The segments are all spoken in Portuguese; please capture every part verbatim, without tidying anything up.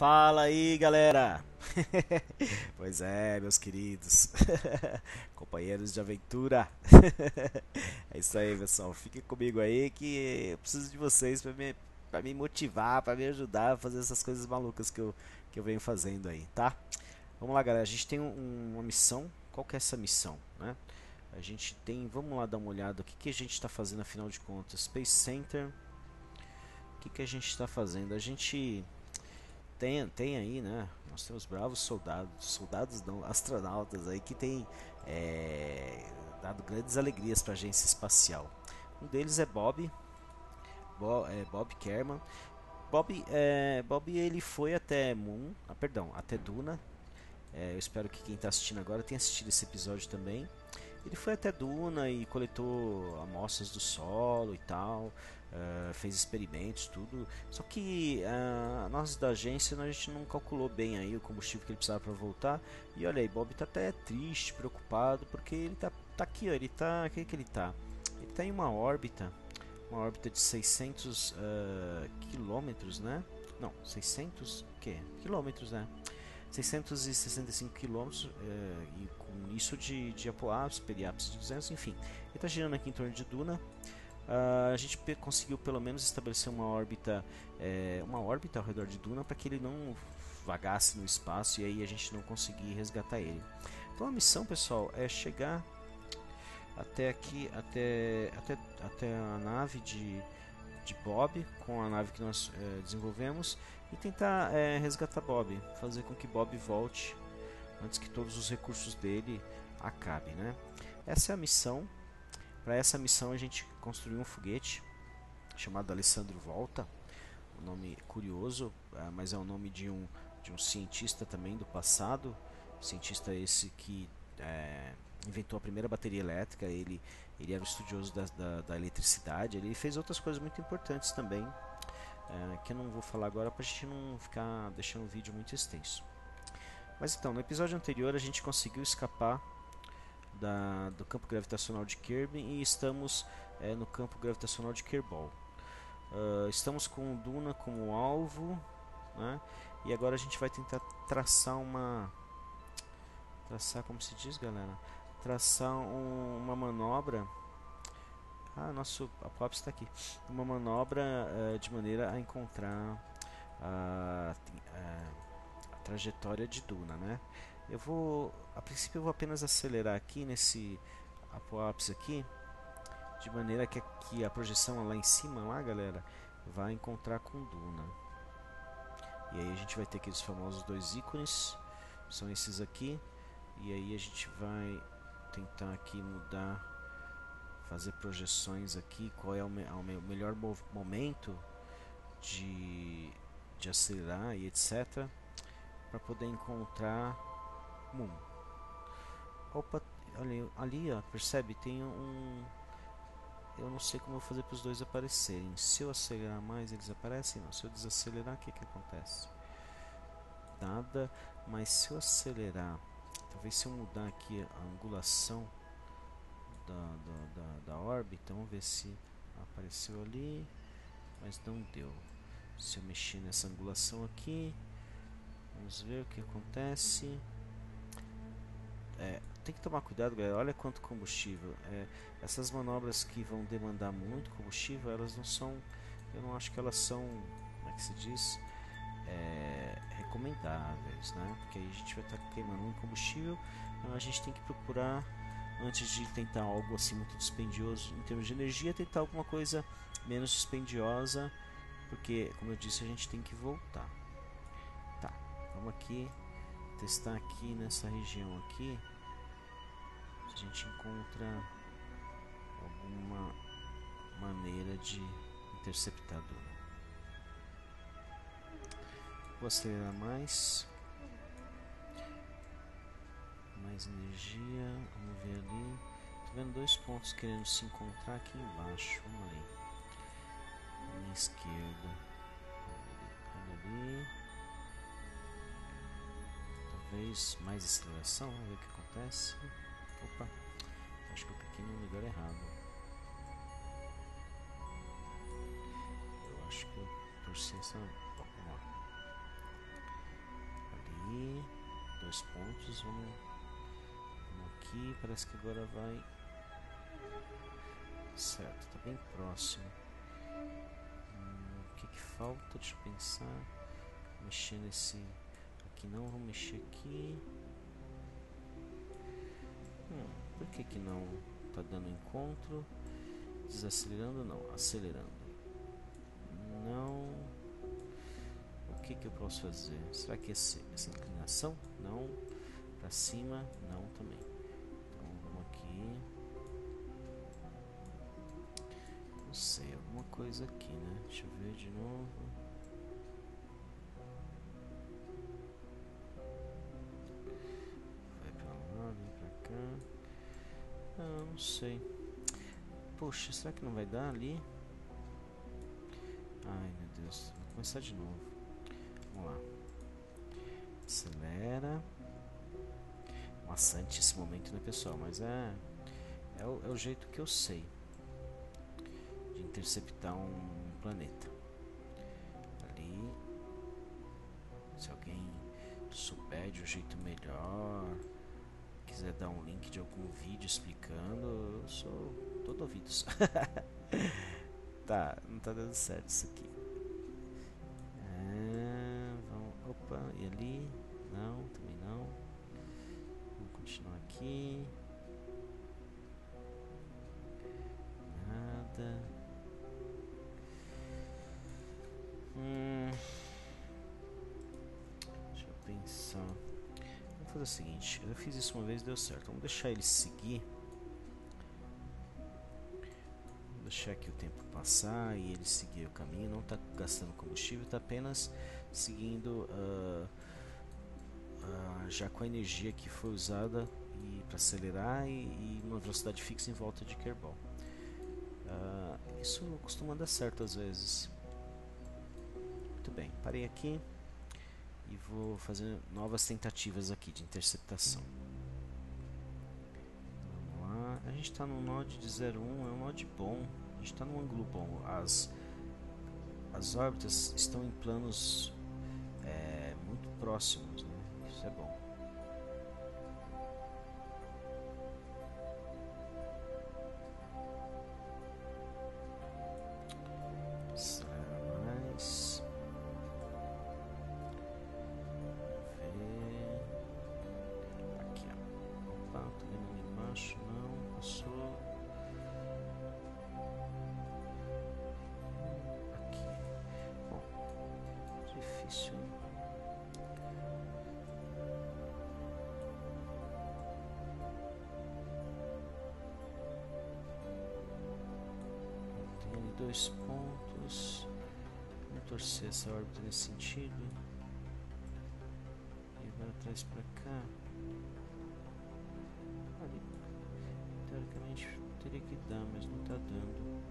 Fala aí, galera! Pois é, meus queridos, companheiros de aventura. É isso aí, pessoal. Fiquem comigo aí que eu preciso de vocês para me, pra me motivar, para me ajudar a fazer essas coisas malucas que eu, que eu venho fazendo aí, tá? Vamos lá, galera. A gente tem um, uma missão. Qual que é essa missão, né? A gente tem... Vamos lá dar uma olhada. O que, que a gente está fazendo, afinal de contas? Space Center. O que, que a gente está fazendo? A gente... Tem, tem aí, né? Nós temos bravos soldados, soldados não, astronautas aí que tem é, dado grandes alegrias para a agência espacial. Um deles é Bob, Bo, é, Bob Kerman. Bob, é, Bob ele foi até Moon, ah, perdão, até Duna. É, eu espero que quem está assistindo agora tenha assistido esse episódio também. Ele foi até Duna e coletou amostras do solo e tal. Uh, fez experimentos, tudo. Só que uh, nós da agência a gente não calculou bem aí o combustível que ele precisava para voltar. E olha aí, Bob tá até triste, preocupado, porque ele tá, tá aqui, ó, ele tá, que que ele tá? Ele tá em uma órbita, uma órbita de seiscentos uh, quilômetros, né? Não, seiscentos que? Quilômetros, né? seiscentos e sessenta e cinco quilômetros, uh, e com isso de, de apoápse, periápse de duzentos, enfim. Ele tá girando aqui em torno de Duna. Uh, a gente conseguiu pelo menos estabelecer uma órbita, é, uma órbita ao redor de Duna para que ele não vagasse no espaço e aí a gente não conseguir resgatar ele. Então a missão, pessoal, é chegar até aqui, até, até, até a nave de, de Bob, com a nave que nós é, desenvolvemos, e tentar é, resgatar Bob, fazer com que Bob volte antes que todos os recursos dele acabem, né? Essa é a missão. Para essa missão a gente construiu um foguete chamado Alessandro Volta, um nome curioso, mas é o nome de um, de um cientista também do passado, cientista esse que é, inventou a primeira bateria elétrica. Ele, ele era um estudioso da, da, da eletricidade, ele fez outras coisas muito importantes também, é, que eu não vou falar agora para a gente não ficar deixando o vídeo muito extenso. Mas então, no episódio anterior a gente conseguiu escapar Da, do campo gravitacional de Kerbin e estamos é, no campo gravitacional de Kerbol. Uh, estamos com Duna como alvo, né? E agora a gente vai tentar traçar uma traçar como se diz, galera, traçar um, uma manobra. Ah, nosso apoio está aqui. Uma manobra uh, de maneira a encontrar a, a, a trajetória de Duna, né? Eu vou, a princípio eu vou apenas acelerar aqui nesse apoápse aqui, de maneira que aqui a projeção lá em cima, lá, galera, vai encontrar com Duna. E aí a gente vai ter aqueles famosos dois ícones, são esses aqui, e aí a gente vai tentar aqui mudar, fazer projeções aqui, qual é o, me, o melhor momento de, de acelerar e etcétera, para poder encontrar Moon. Opa, ali, ali ó, percebe? Tem um... Eu não sei como eu vou fazer para os dois aparecerem. Se eu acelerar mais, eles aparecem? Não. Se eu desacelerar, o que que acontece? Nada. Mas se eu acelerar... Talvez se eu mudar aqui a angulação da, da, da, da órbita, vamos ver se apareceu ali. Mas não deu. Se eu mexer nessa angulação aqui... Vamos ver o que acontece... É, tem que tomar cuidado, galera, olha quanto combustível. É, essas manobras que vão demandar muito combustível, elas não são, eu não acho que elas são, como é que se diz, é, recomendáveis, né? Porque aí a gente vai estar queimando um combustível, então a gente tem que procurar, antes de tentar algo assim muito dispendioso em termos de energia, tentar alguma coisa menos dispendiosa, porque, como eu disse, a gente tem que voltar. Tá, vamos aqui testar aqui nessa região aqui. A gente encontra alguma maneira de interceptar Duna. Vou acelerar mais, mais energia. Vamos ver ali. Tô vendo dois pontos querendo se encontrar aqui embaixo. Vamos ali. Na minha esquerda. Olha ali. Talvez mais aceleração. Vamos ver o que acontece. Opa, acho que eu cliquei no lugar errado. Eu acho que eu torci essa... Bom, vamos lá. ali, dois pontos, vamos, vamos aqui, parece que agora vai, certo, tá bem próximo. Hum, o que que falta, deixa eu pensar, mexer nesse, aqui não, vamos mexer aqui. Hum, por que que não tá dando encontro? Desacelerando não, acelerando. Não. O que que eu posso fazer? Será que esse, essa inclinação? Não. Para cima? Não também. Então vamos aqui. Não sei, alguma coisa aqui, né? Deixa eu ver de novo. Vai para lá, vem para cá. Ah, não sei. Poxa, será que não vai dar ali? Ai meu Deus, vou começar de novo. Vamos lá. Acelera. Maçante esse momento, né, pessoal? Mas é, é, o, é o jeito que eu sei de interceptar um planeta. Ali. Se alguém souber de um jeito melhor, quiser dar um link de algum vídeo explicando, eu sou todo ouvidos. Tá, não tá dando certo isso aqui. É, vamos, opa, e ali? Não, também não. Vamos continuar aqui. Nada. Hum, deixa eu pensar. Vamos fazer o seguinte, eu fiz isso uma vez e deu certo. Vamos deixar ele seguir. Deixar aqui o tempo passar e ele seguir o caminho, não está gastando combustível, está apenas seguindo uh, uh, já com a energia que foi usada para acelerar e, e uma velocidade fixa em volta de Kerbol. Uh, isso costuma dar certo às vezes. Muito bem, parei aqui e vou fazer novas tentativas aqui de interceptação. A gente está no nó de zero um, é um nó de bom, a gente está num ângulo bom, as, as órbitas estão em planos é, muito próximos, né? Isso é bom. Dois pontos, vou torcer essa órbita nesse sentido e agora traz para cá. Ali, teoricamente teria que dar, mas não está dando.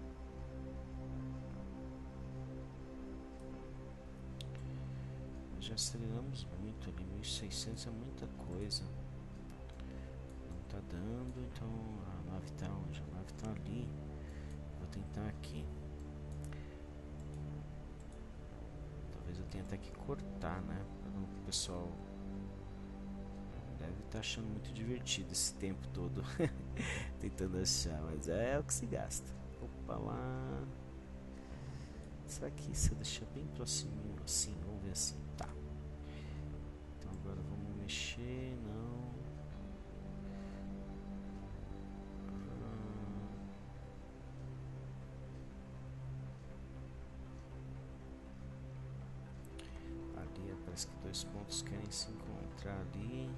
Já aceleramos muito ali, mil e seiscentos é muita coisa, não está dando. Então a nave está onde? A nave está ali. Vou tentar aqui. Eu tenho até que cortar, né? O pessoal deve estar achando muito divertido esse tempo todo tentando achar, mas é o que se gasta. Opa lá. Será que se eu deixar bem próximo assim? Vamos ver assim. Tá. Então agora vamos mexer. Não. Parece que dois pontos querem se encontrar ali.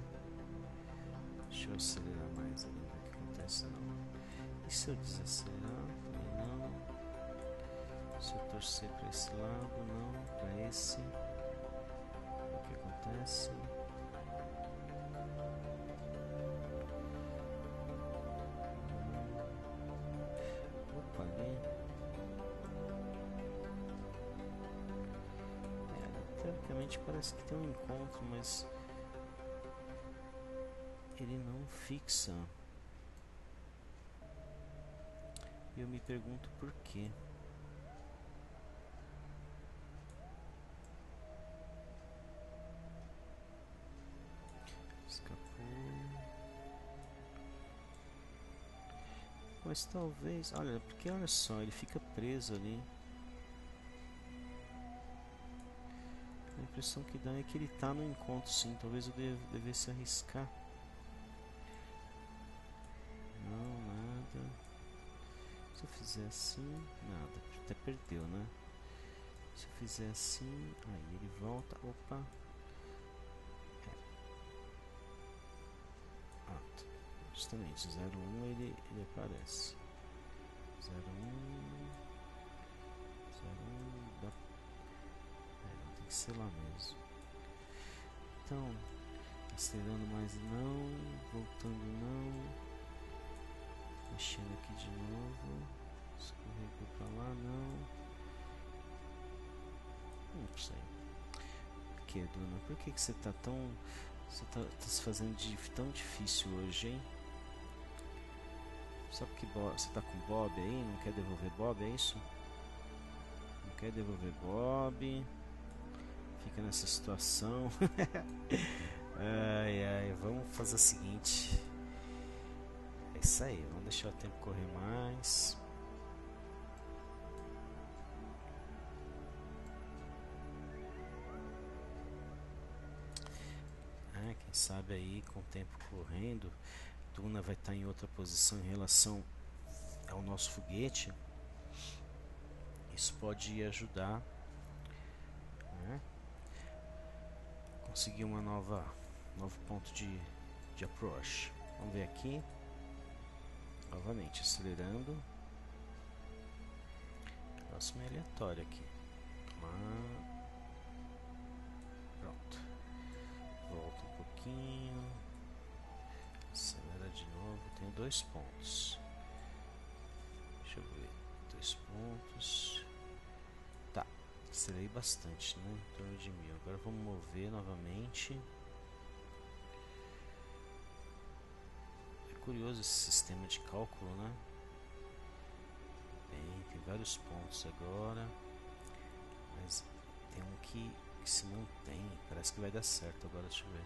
Deixa eu acelerar mais ali, o que acontece não. E se eu desacelerar? Não. Se eu torcer para esse lado, não. Para esse, o que acontece? Opa, ali. Teoricamente parece que tem um encontro, mas ele não fixa. E eu me pergunto por quê. Mas talvez, olha, porque olha só, ele fica preso ali. A impressão que dá é que ele tá no encontro, sim. Talvez eu deva, devesse arriscar. Não, nada. Se eu fizer assim, nada. Até perdeu, né? Se eu fizer assim, aí ele volta. Opa. Justamente, zero um ele, ele aparece. zero um, zero um, dá... é, tem que ser lá mesmo. Então, acelerando mais não, voltando não, mexendo aqui de novo, escorregou pra lá não. Não sei. Por que, Duna? Por que, que você tá tão... Você tá, tá se fazendo de, tão difícil hoje, hein? Só porque você tá com Bob aí, não quer devolver Bob, é isso? Não quer devolver Bob, fica nessa situação. Ai, ai, vamos fazer o seguinte. É isso aí, vamos deixar o tempo correr mais. Ah, quem sabe aí com o tempo correndo, Duna vai estar em outra posição em relação ao nosso foguete. Isso pode ajudar, né? Conseguir uma nova novo ponto de, de approach. Vamos ver aqui novamente, acelerando. Próximo é aleatório aqui. Lá. Pronto, volta um pouquinho. Acelera de novo, tem dois pontos. Deixa eu ver. Dois pontos. Tá, acelerei bastante, né? Em torno de mil. Agora vamos mover novamente. É curioso esse sistema de cálculo, né? Bem, tem vários pontos agora. Mas tem um que, que se mantém. Parece que vai dar certo agora, deixa eu ver.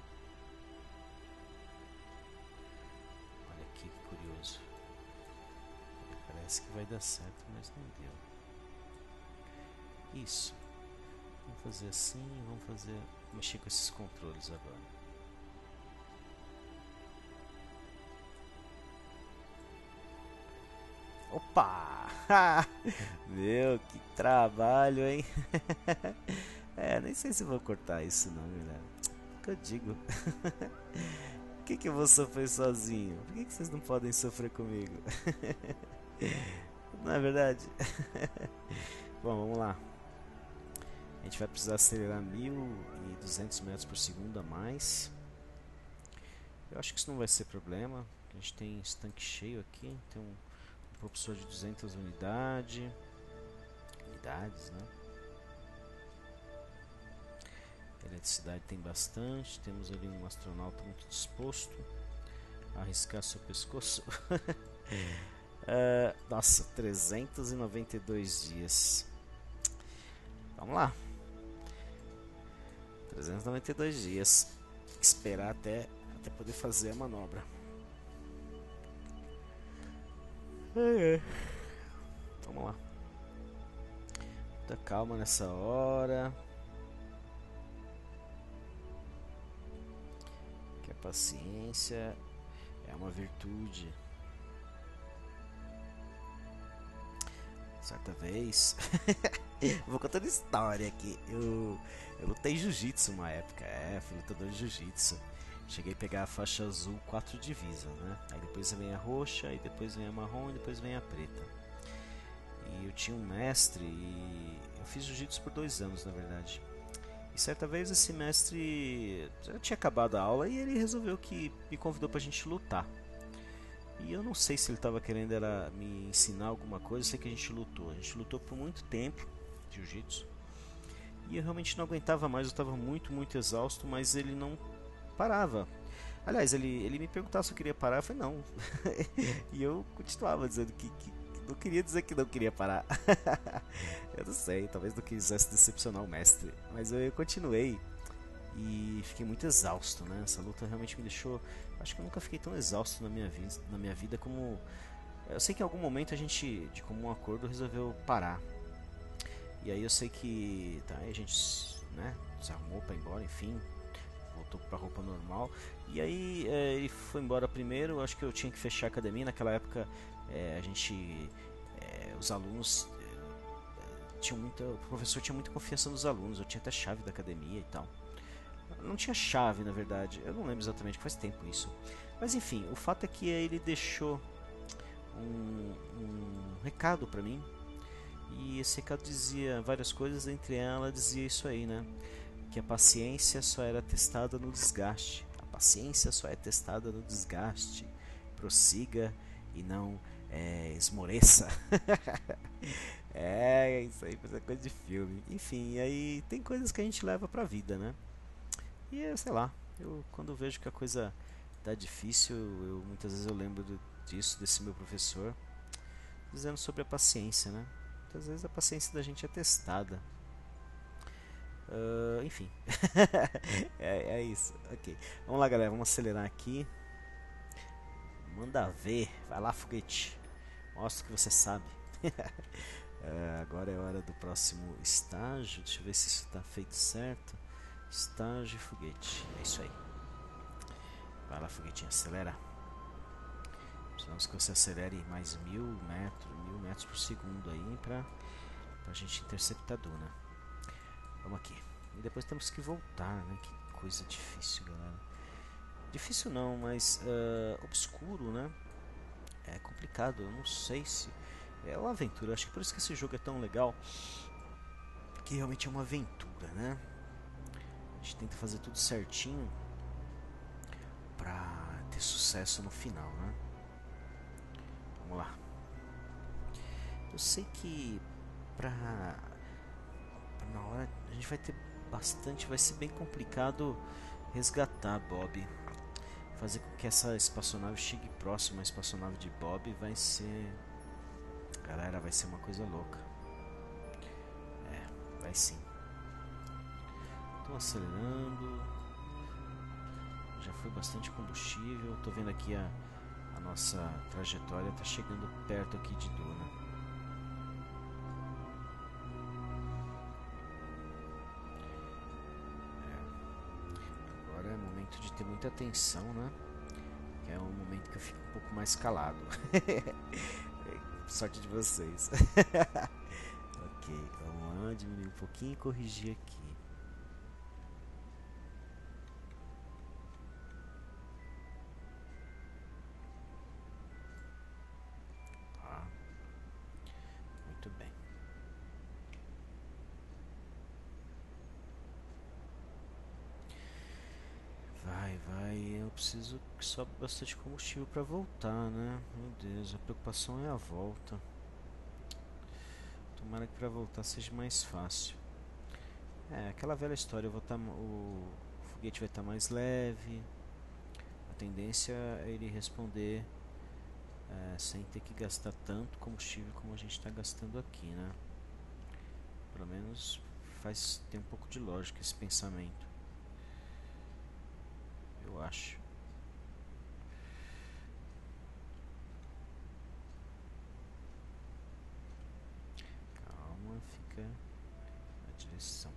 Que curioso, parece que vai dar certo, mas não deu. Isso, vamos fazer assim, vamos fazer, mexer com esses controles agora. Opa! Meu, que trabalho, hein? É, nem sei se vou cortar isso não, galera. O que eu digo? Por que, que eu vou sofrer sozinho? Por que, que vocês não podem sofrer comigo? Não é verdade? Bom, vamos lá. A gente vai precisar acelerar mil e duzentos metros por segundo a mais. Eu acho que isso não vai ser problema. A gente tem esse tanque cheio aqui. Tem um, um propulsor de duzentas unidades. Unidades, né? Eletricidade tem bastante, temos ali um astronauta muito disposto a arriscar seu pescoço. uh, nossa, trezentos e noventa e dois dias. Vamos lá, trezentos e noventa e dois dias, esperar até, até poder fazer a manobra. Vamos lá, muita calma nessa hora. Paciência é uma virtude. Certa vez, vou contando história aqui. Eu, eu lutei jiu-jitsu uma época, é, fui lutador de jiu-jitsu. Cheguei a pegar a faixa azul, quatro divisas, né? Aí depois vem a roxa, e depois vem a marrom, e depois vem a preta. E eu tinha um mestre, e eu fiz jiu-jitsu por dois anos, na verdade. E certa vez esse mestre já tinha acabado a aula e ele resolveu que me convidou pra gente lutar. E eu não sei se ele estava querendo era me ensinar alguma coisa, eu sei que a gente lutou. A gente lutou por muito tempo, jiu-jitsu. E eu realmente não aguentava mais, eu estava muito, muito exausto, mas ele não parava. Aliás, ele, ele me perguntava se eu queria parar, eu falei não. E eu continuava dizendo que... que não queria dizer que não queria parar. Eu não sei, talvez não quisesse decepcionar o mestre. Mas eu continuei. E fiquei muito exausto, né? Essa luta realmente me deixou... Acho que eu nunca fiquei tão exausto na minha vida, na minha vida como Eu sei que em algum momento a gente, de comum acordo, resolveu parar. E aí eu sei que tá, a gente, né, se arrumou pra ir embora, enfim, voltou pra roupa normal. E aí é, ele foi embora primeiro, acho que eu tinha que fechar a academia. Naquela época é, a gente, é, os alunos, é, tinha muita, o professor tinha muita confiança nos alunos, eu tinha até a chave da academia e tal. Não tinha chave, na verdade, eu não lembro exatamente, faz tempo isso. Mas enfim, o fato é que ele deixou um, um recado pra mim. E esse recado dizia várias coisas, entre elas dizia isso aí, né? Que a paciência só era testada no desgaste. A paciência só é testada no desgaste. Prossiga e não é, esmoreça. É, isso aí é coisa de filme. Enfim, aí tem coisas que a gente leva pra vida, né? E eu sei lá, eu quando vejo que a coisa tá difícil, eu muitas vezes eu lembro do, disso, desse meu professor, dizendo sobre a paciência, né? Muitas vezes a paciência da gente é testada. Uh, enfim, é, é isso. Ok, vamos lá, galera, vamos acelerar aqui. Manda ver, vai lá, foguete, mostra o que você sabe. uh, agora é hora do próximo estágio. Deixa eu ver se isso está feito certo. Estágio, foguete, é isso aí. Vai lá, foguetinho, acelera. Precisamos que você acelere mais mil metros, mil metros por segundo aí pra, pra gente interceptar a Duna. Vamos aqui. E depois temos que voltar, né? Que coisa difícil, galera. Difícil não, mas uh, obscuro, né? É complicado, eu não sei se... É uma aventura, acho que por isso que esse jogo é tão legal. Que realmente é uma aventura, né? A gente tenta fazer tudo certinho pra ter sucesso no final, né? Vamos lá. Eu sei que pra... na hora a gente vai ter bastante... Vai ser bem complicado resgatar Bob. Fazer com que essa espaçonave chegue próxima à espaçonave de Bob vai ser... Galera, vai ser uma coisa louca. É, vai sim. Estou acelerando, já foi bastante combustível. Estou vendo aqui a, a nossa trajetória, está chegando perto aqui de Duna. É. Agora é momento de ter muita atenção, né? Que é um momento que eu fico um pouco mais calado. Sorte de vocês. Ok, vamos lá, diminuir um pouquinho e corrigir aqui. Preciso que sobe bastante combustível para voltar, né? Meu Deus, a preocupação é a volta. Tomara que para voltar seja mais fácil. É, aquela velha história, eu vou tá, o foguete vai estar tá mais leve. A tendência é ele responder é, sem ter que gastar tanto combustível como a gente está gastando aqui, né? Pelo menos faz, tem um pouco de lógica esse pensamento, eu acho. Fica a direção.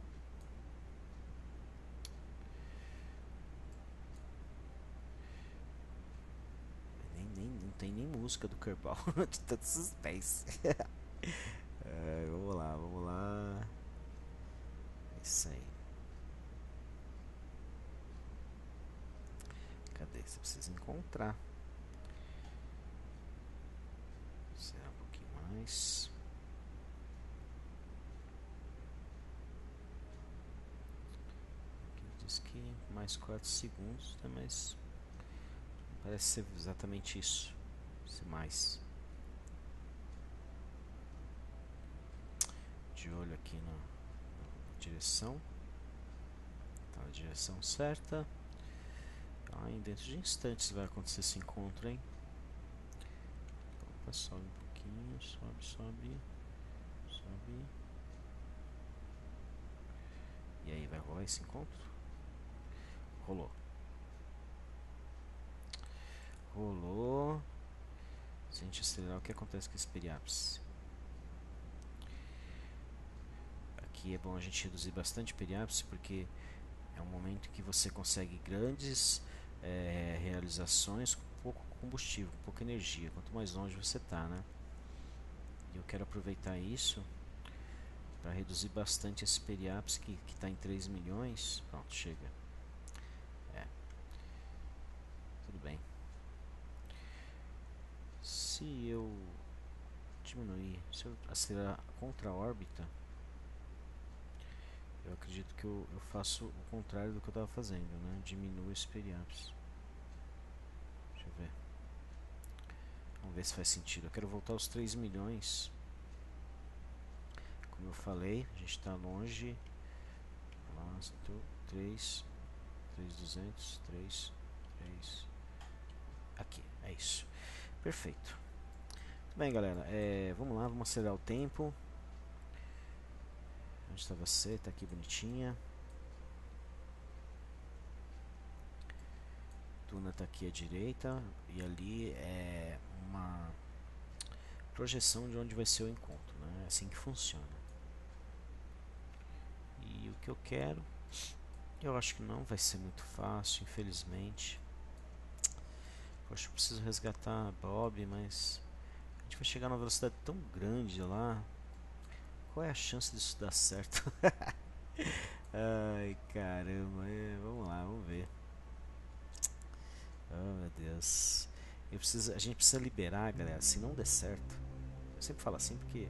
Nem, nem, não tem nem música do Kerbol. De tanto suspense. É, vamos lá, vamos lá. É isso aí. Cadê? Você precisa encontrar. Será um pouquinho mais. Que mais quatro segundos, né? Mas não parece ser exatamente isso. Se mais de olho aqui na, na direção, tá na direção certa. Ah, em dentro de instantes vai acontecer esse encontro, hein? Opa, sobe um pouquinho, sobe, sobe, sobe. E aí vai rolar esse encontro? Rolou. Rolou. Se a gente acelerar, o que acontece com esse periápice? Aqui é bom a gente reduzir bastante periápice, porque é um momento que você consegue grandes é, realizações com pouco combustível, com pouca energia, quanto mais longe você está, né? E eu quero aproveitar isso para reduzir bastante esse periápice que está em três milhões. Pronto, chega. É. Tudo bem. Se eu diminuir, se eu acelerar contra a órbita, eu acredito que eu, eu faço o contrário do que eu estava fazendo, né? Diminuo esse periápice. Deixa eu ver. Vamos ver se faz sentido. Eu quero voltar aos três milhões. Como eu falei, a gente está longe. três, três mil e duzentos, três, três. Aqui, é isso. Perfeito. Muito bem, galera. É, vamos lá, vamos acelerar o tempo. Onde está você? Está aqui bonitinha. Duna está aqui à direita. E ali é uma projeção de onde vai ser o encontro, né? É assim que funciona. E o que eu quero... Eu acho que não vai ser muito fácil, infelizmente. Poxa, eu preciso resgatar a Bob, mas... A gente vai chegar numa velocidade tão grande lá... Qual é a chance disso dar certo? Ai, caramba. É, vamos lá, vamos ver. Oh, meu Deus. Eu preciso, a gente precisa liberar, galera. Se não der certo... Eu sempre falo assim porque...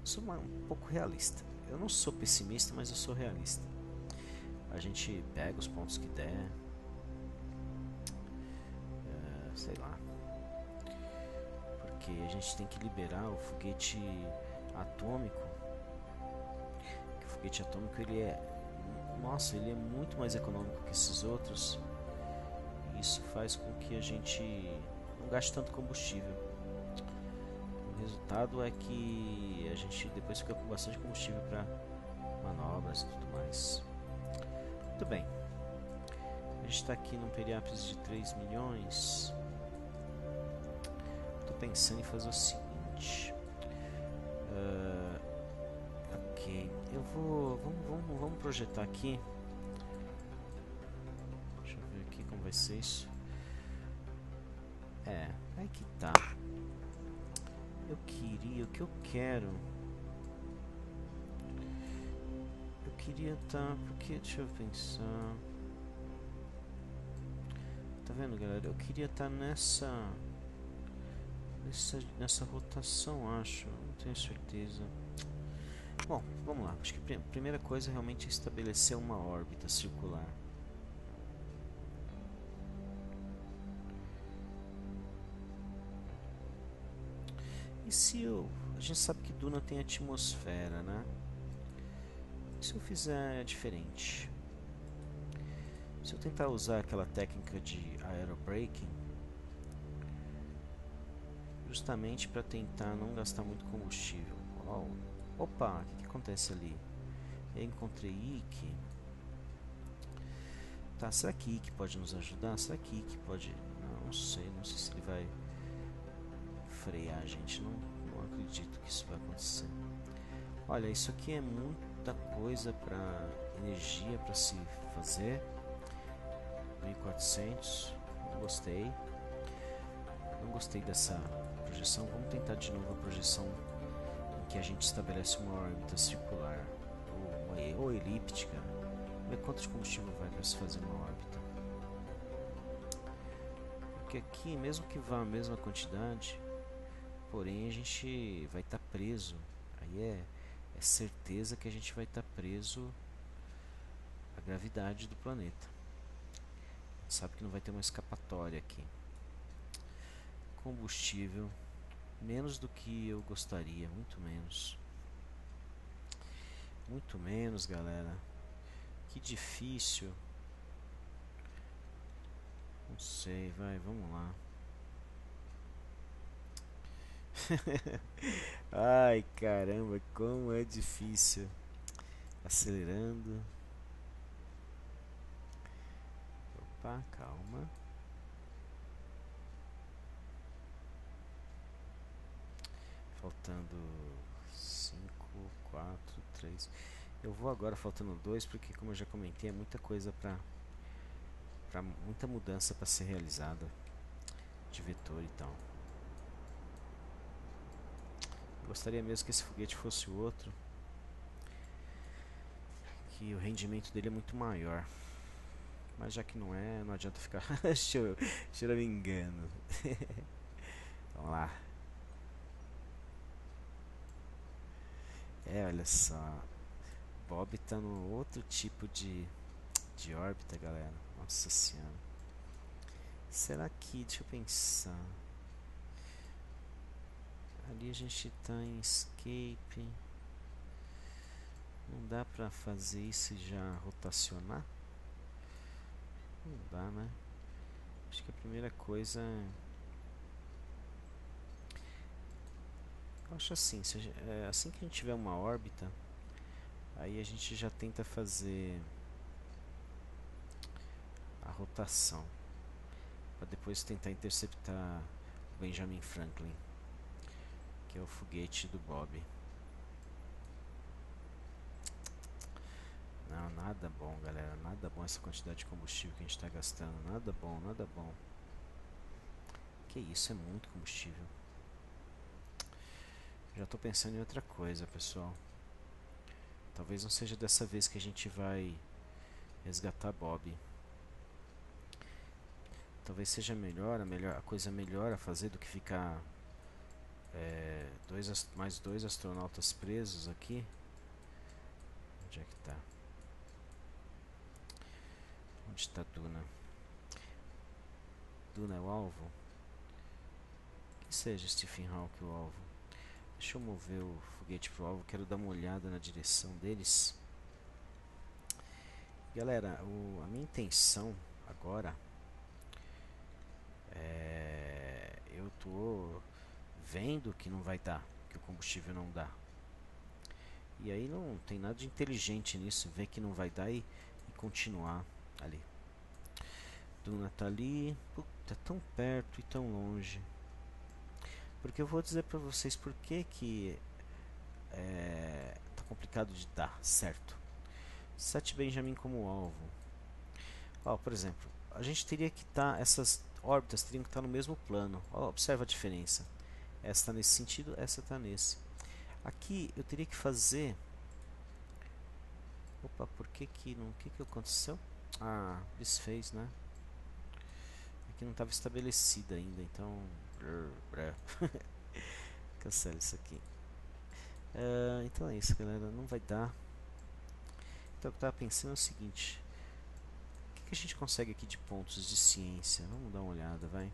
Eu sou uma, um pouco realista. Eu não sou pessimista, mas eu sou realista. A gente pega os pontos que der. É, sei lá. Porque a gente tem que liberar o foguete atômico. O foguete atômico, ele é, nossa, ele é muito mais econômico que esses outros. Isso faz com que a gente não gaste tanto combustível. O resultado é que a gente depois fica com bastante combustível para manobras e tudo mais. Muito bem. A gente está aqui num periápice de três milhões. Estou pensando em fazer o seguinte. Uh, ok. Eu vou... Vamos, vamos, vamos projetar aqui. Deixa eu ver aqui como vai ser isso. É, aí que tá. Eu queria... O que eu quero... Eu queria tá... Porque... Deixa eu pensar... Tá vendo, galera? Eu queria tá nessa... Nessa, nessa rotação, acho. Não tenho certeza. Bom, vamos lá. Acho que a primeira coisa realmente é estabelecer uma órbita circular. E se eu... A gente sabe que Duna tem atmosfera, né? E se eu fizer diferente? Se eu tentar usar aquela técnica de aerobraking, justamente para tentar não gastar muito combustível. Uau! Opa, o que, que acontece ali? Eu encontrei Ike. Tá, será que Ike pode nos ajudar? Será que Ike pode... Não, não sei, não sei se ele vai frear a gente. Não, não acredito que isso vai acontecer. Olha, isso aqui é muita coisa para energia para se fazer. mil e quatrocentos, não gostei. Não gostei dessa projeção. Vamos tentar de novo a projeção... que a gente estabelece uma órbita circular ou, ou elíptica. Vamos ver quanto de combustível vai para se fazer uma órbita. Porque aqui, mesmo que vá a mesma quantidade, porém a gente vai estar tá preso. Aí é, é certeza que a gente vai estar tá preso à gravidade do planeta. A gente sabe que não vai ter uma escapatória aqui. Combustível... Menos do que eu gostaria, muito menos. Muito menos, galera. Que difícil. Não sei, vai, vamos lá. Ai, caramba, como é difícil. Acelerando. Opa, calma. faltando cinco, quatro, três. Eu vou agora faltando dois, porque como eu já comentei, é muita coisa para para muita mudança para ser realizada de vetor e tal. Eu gostaria mesmo que esse foguete fosse outro, que o rendimento dele é muito maior. Mas já que não é, não adianta ficar cheiro, cheiro me engano. Vamos lá. É, olha só. Bob tá no outro tipo de, de órbita, galera. Nossa senhora. Será que, deixa eu pensar. Ali a gente tá em escape. Não dá pra fazer isso e já rotacionar? Não dá, né? Acho que a primeira coisa... Eu acho assim, se a gente, é, assim que a gente tiver uma órbita, aí a gente já tenta fazer a rotação, para depois tentar interceptar o Benjamin Franklin, que é o foguete do Bob. Não, nada bom, galera, nada bom essa quantidade de combustível que a gente está gastando, nada bom, nada bom. Que isso, é muito combustível. Já estou pensando em outra coisa, pessoal. Talvez não seja dessa vez que a gente vai resgatar Bob. Talvez seja melhor, a, melhor, a coisa melhor a fazer do que ficar é, dois, mais dois astronautas presos aqui. Onde é que tá? Onde está Duna? Duna é o alvo? Que seja Stephen Hawking o alvo. Deixa eu mover o foguete pro alvo, quero dar uma olhada na direção deles. Galera, o, a minha intenção agora é, eu tô vendo que não vai dar, que o combustível não dá. E aí não tem nada de inteligente nisso, ver que não vai dar e, e continuar ali. Duna tá ali, puta, tão perto e tão longe. Porque eu vou dizer pra vocês por que que é, tá complicado de dar certo. Sete Benjamin como alvo. Ó, por exemplo, a gente teria que estar, essas órbitas teriam que estar no mesmo plano. Ó, observa a diferença. Essa tá nesse sentido, essa tá nesse. Aqui eu teria que fazer... Opa, por que que não... O que que aconteceu? Ah, desfez, né? Aqui não estava estabelecida ainda, então... Cancela isso aqui. uh, Então é isso, galera. Não vai dar. Então o que eu tava pensando é o seguinte. O que, que a gente consegue aqui de pontos de ciência? Vamos dar uma olhada, vai.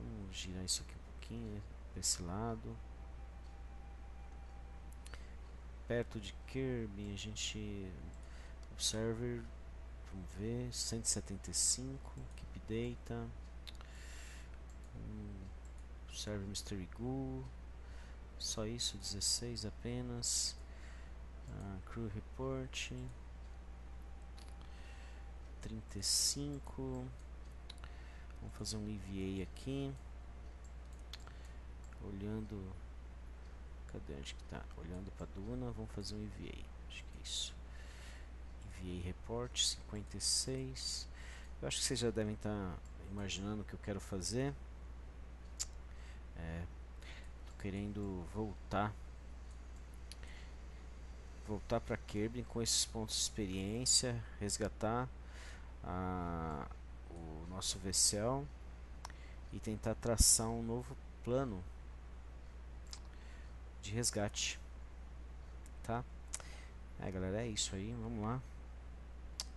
Vamos girar isso aqui um pouquinho, né? Para esse lado. Perto de Kerbin a gente... Observer, vamos ver, cento e setenta e cinco, Keep Data, hum, Observer Mystery Goo, só isso, dezesseis apenas, ah, Crew Report, trinta e cinco, vamos fazer um E V A aqui, olhando, cadê onde que tá? Olhando para Duna, vamos fazer um E V A, acho que é isso. E report cinquenta e seis. Eu acho que vocês já devem estar imaginando o que eu quero fazer. É, tô querendo voltar voltar para Kerbin com esses pontos de experiência, resgatar a, o nosso V C L e tentar traçar um novo plano de resgate, tá? É, galera, é isso aí, vamos lá.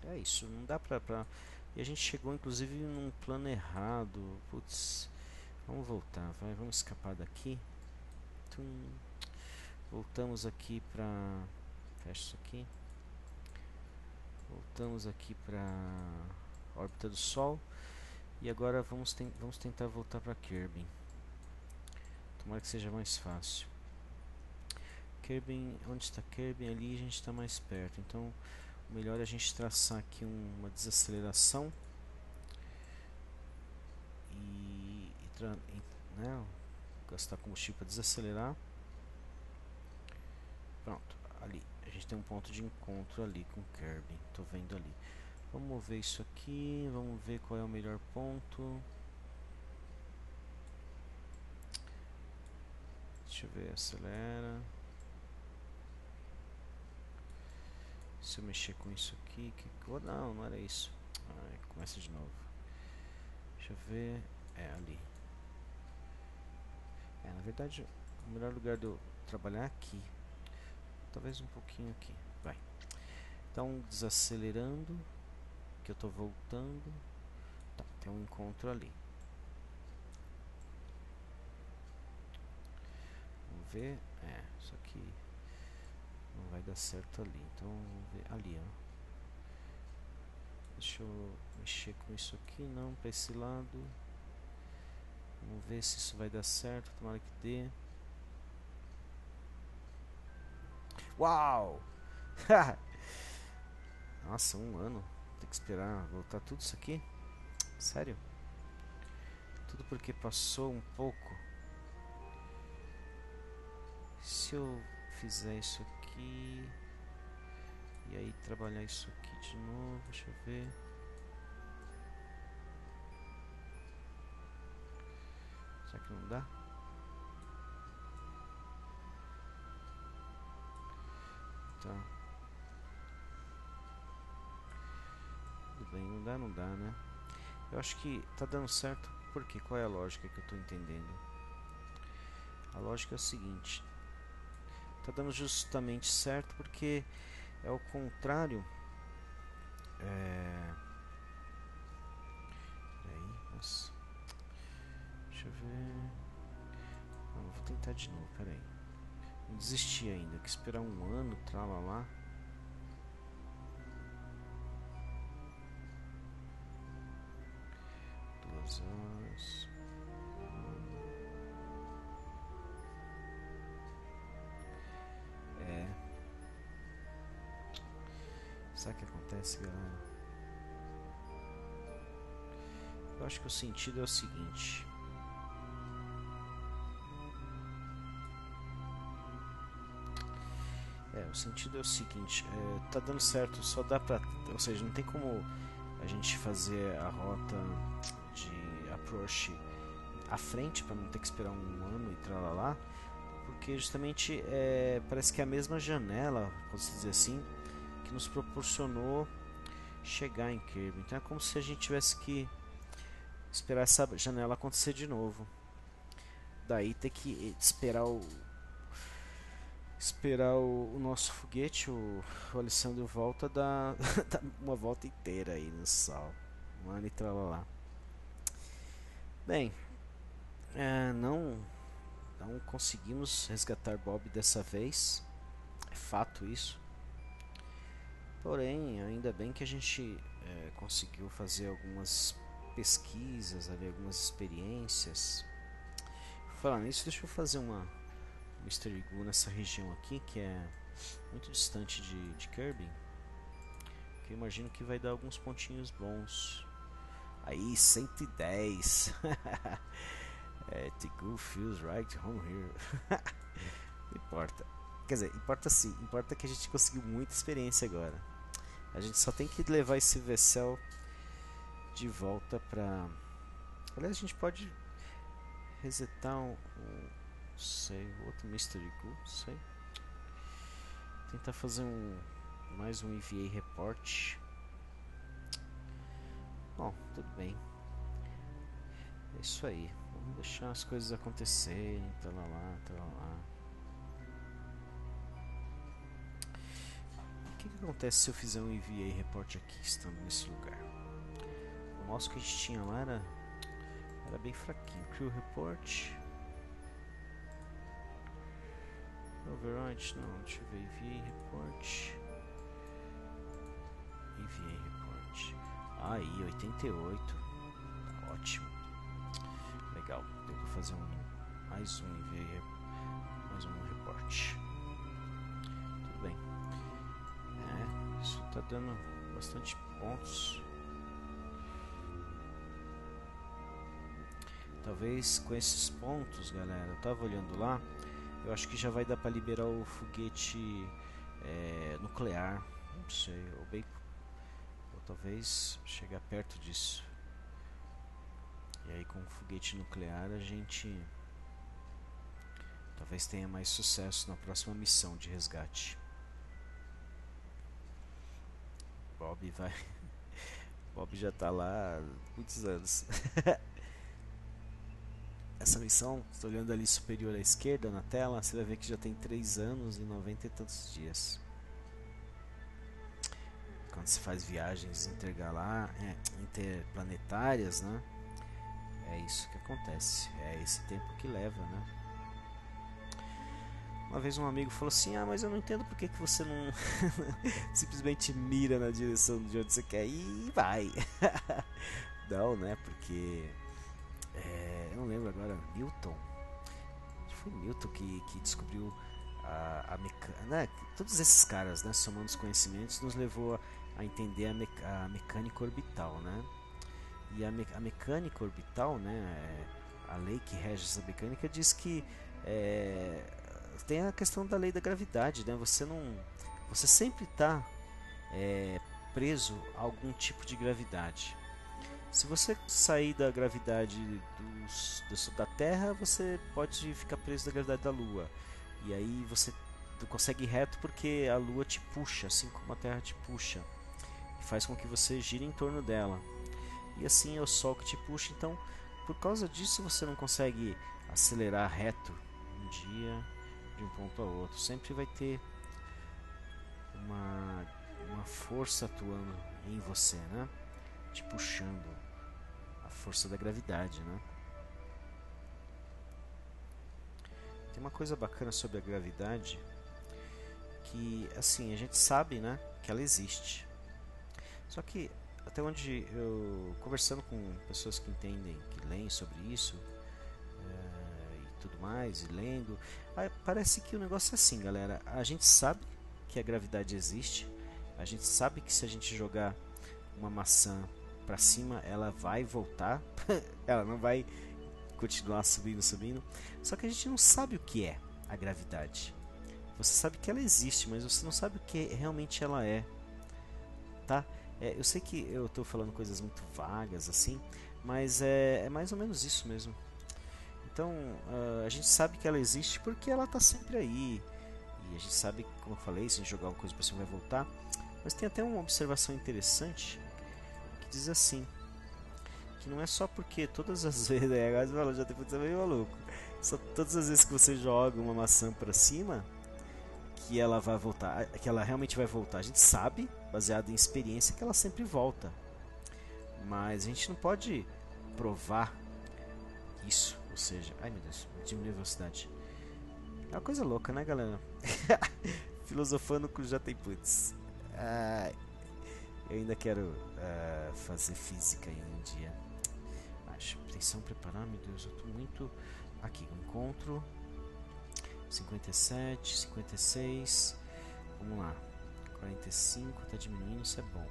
É isso, não dá pra, pra... E a gente chegou inclusive num plano errado. Putz, vamos voltar, vai, vamos escapar daqui. Tum. Voltamos aqui pra... Fecha isso aqui. Voltamos aqui pra órbita do Sol. E agora vamos, ten... vamos tentar voltar pra Kerbin. Tomara que seja mais fácil. Kerbin, onde está Kerbin? Ali a gente está mais perto, então... Melhor a gente traçar aqui uma desaceleração e, e, né, gastar combustível para desacelerar. Pronto, ali a gente tem um ponto de encontro ali com o Kerbin, tô vendo ali. Vamos mover isso aqui, vamos ver qual é o melhor ponto. Deixa eu ver, acelera. Se eu mexer com isso aqui, que... oh, não, não era isso. Ai, começa de novo. Deixa eu ver, é ali. É, na verdade, o melhor lugar de eu trabalhar é aqui. Talvez um pouquinho aqui, vai. Então, desacelerando, que eu tô voltando. Tá, tem um encontro ali. Vamos ver, é, isso aqui não vai dar certo ali. Então, vamos ver, ali, ó. Deixa eu mexer com isso aqui, não, para esse lado. Vamos ver se isso vai dar certo, tomara que dê. Uau! Nossa, um ano. Tem que esperar voltar tudo isso aqui? Sério? Tudo porque passou um pouco. Se eu fizer isso aqui... e aí trabalhar isso aqui de novo, deixa eu ver. Será que não dá? Tá. Tudo bem, não dá, não dá, né? Eu acho que tá dando certo, porque qual é a lógica que eu tô entendendo? A lógica é o seguinte. Tá dando justamente certo porque... é o contrário. É... Peraí, nossa. Deixa eu ver. Não, vou tentar de novo, peraí. Não desisti ainda, tem que esperar um ano, trala lá. Duas horas. Será que acontece, galera? Eu acho que o sentido é o seguinte. É, o sentido é o seguinte. É, tá dando certo, só dá pra... ou seja, não tem como a gente fazer a rota de approach à frente, pra não ter que esperar um ano e tralalá. Porque justamente é, parece que é a mesma janela, posso dizer assim, que nos proporcionou chegar em Kerbin. Então é como se a gente tivesse que esperar essa janela acontecer de novo. Daí ter que esperar o esperar o, o nosso foguete, o, o Alessandro Volta, dar uma volta inteira aí no sol. Mano, e tralalá. Bem, é, não, não conseguimos resgatar Bob dessa vez. É fato isso. Porém, ainda bem que a gente é, conseguiu fazer algumas pesquisas, ali, algumas experiências. Falando nisso, deixa eu fazer uma Mystery Glue nessa região aqui, que é muito distante de, de Kerbin. Que eu imagino que vai dar alguns pontinhos bons. Aí, cento e dez! É, the glue feels right home here. Não importa. Quer dizer, importa sim, importa que a gente conseguiu muita experiência agora. A gente só tem que levar esse Vessel de volta pra... aliás, a gente pode resetar um, um sei, outro Mystery Goal, sei. Tentar fazer um mais um E V A report. Bom, tudo bem. É isso aí. Vamos deixar as coisas acontecerem, tá lá, lá, tá lá. O que acontece se eu fizer um E V A report aqui, estando nesse lugar? O nosso que a gente tinha lá era, era bem fraquinho. Crew report. Override, não, deixa eu ver. E V A report. E V A report. Aí, oitenta e oito. Tá ótimo. Legal, eu vou fazer um, mais um E V A, mais um report. Isso tá dando bastante pontos. Talvez com esses pontos, galera, eu tava olhando lá, eu acho que já vai dar para liberar o foguete é, nuclear, não sei, ou, bem, ou talvez chegar perto disso. E aí com o foguete nuclear a gente talvez tenha mais sucesso na próxima missão de resgate. Bob vai... Bob já tá lá há muitos anos. Essa missão, estou olhando ali superior à esquerda na tela, você vai ver que já tem três anos e noventa e tantos dias. Quando se faz viagens intergalar, é, interplanetárias, né? É isso que acontece, é esse tempo que leva, né? Uma vez um amigo falou assim: ah, mas eu não entendo por que, que você não simplesmente mira na direção de onde você quer ir e vai. Não, né? Porque... É, eu não lembro agora, Newton, foi Newton que, que descobriu a, a mecânica, né? Todos esses caras, né, somando os conhecimentos, nos levou a, a entender a, me, a mecânica orbital, né? E a, me, a mecânica orbital, né, a lei que rege essa mecânica diz que é, tem a questão da lei da gravidade, né? Você não, você sempre está é, preso a algum tipo de gravidade. Se você sair da gravidade dos, do, da Terra, você pode ficar preso da gravidade da Lua. E aí você consegue ir reto porque a Lua te puxa, assim como a Terra te puxa. E faz com que você gire em torno dela. E assim é o Sol que te puxa. Então, por causa disso, você não consegue acelerar reto um dia de um ponto a outro. Sempre vai ter uma, uma força atuando em você, né? Te puxando, a força da gravidade, né? Tem uma coisa bacana sobre a gravidade que, assim, a gente sabe, né, que ela existe. Só que até onde eu, conversando com pessoas que entendem, que leem sobre isso é, e tudo mais, e lendo, parece que o negócio é assim, galera. A gente sabe que a gravidade existe. A gente sabe que se a gente jogar uma maçã para cima, ela vai voltar, ela não vai continuar subindo, subindo. Só que a gente não sabe o que é a gravidade. Você sabe que ela existe, mas você não sabe o que realmente ela é, tá? É, eu sei que eu estou falando coisas muito vagas assim, mas é, é mais ou menos isso mesmo. Então uh, a gente sabe que ela existe porque ela está sempre aí. E a gente sabe, como eu falei, se a gente jogar alguma coisa para cima vai voltar. Mas tem até uma observação interessante que diz assim, que não é só porque todas as vezes, agora já tem que ser meio maluco, só todas as vezes que você joga uma maçã para cima que ela vai voltar, que ela realmente vai voltar. A gente sabe, baseado em experiência, que ela sempre volta, mas a gente não pode provar isso, ou seja, ai meu Deus, diminuiu a velocidade. É uma coisa louca, né, galera? Filosofando com já tem putz. Ah, eu ainda quero uh, fazer física em um dia. Acho, atenção, preparar, meu Deus, eu tô muito... Aqui, encontro cinquenta e sete, cinquenta e seis. Vamos lá, quarenta e cinco, tá diminuindo, isso é bom.